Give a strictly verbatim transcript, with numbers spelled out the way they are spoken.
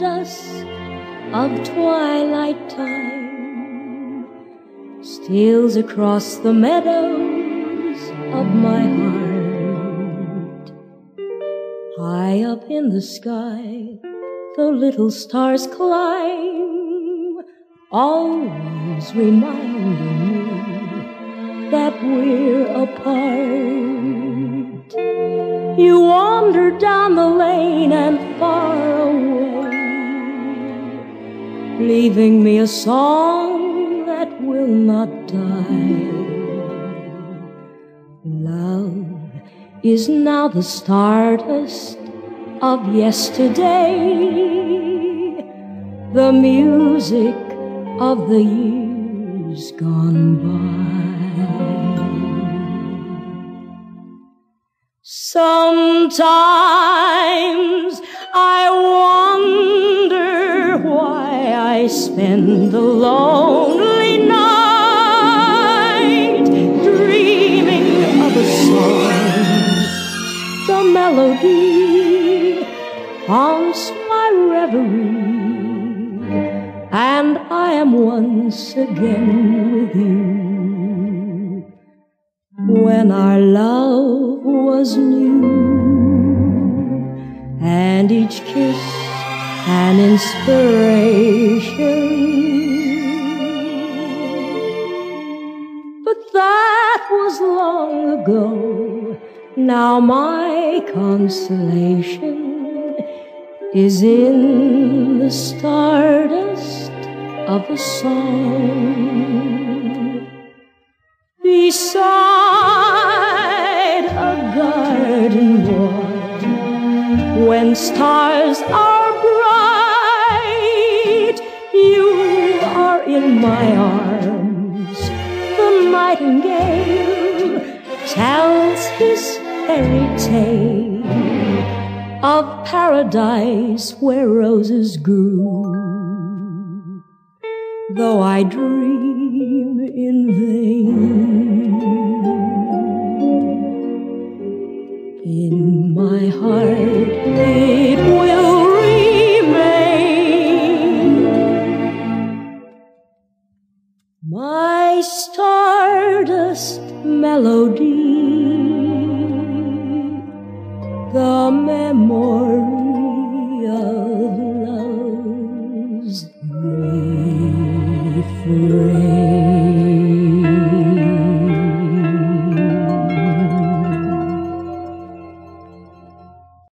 dusk of twilight time steals across the meadows of my heart. High up in the sky, though little stars climb, always reminding me that we're apart. You wander down the lane and far away, leaving me a song that will not die. Love is now the stardust of yesterday, the music of the years gone by. Sometimes I wonder why I spend the lonely night dreaming of a song, the melody haunts my reverie, and I am once again with you, when our love was new, and each kiss an inspiration. But that was long ago, now my consolation is in the stardust of a song beside a garden wall. When stars are bright, you are in my arms. The nightingale tells his fairy tale of paradise where roses grew, though I dream in vain. In my heart it will remain, my stardust melody, the memory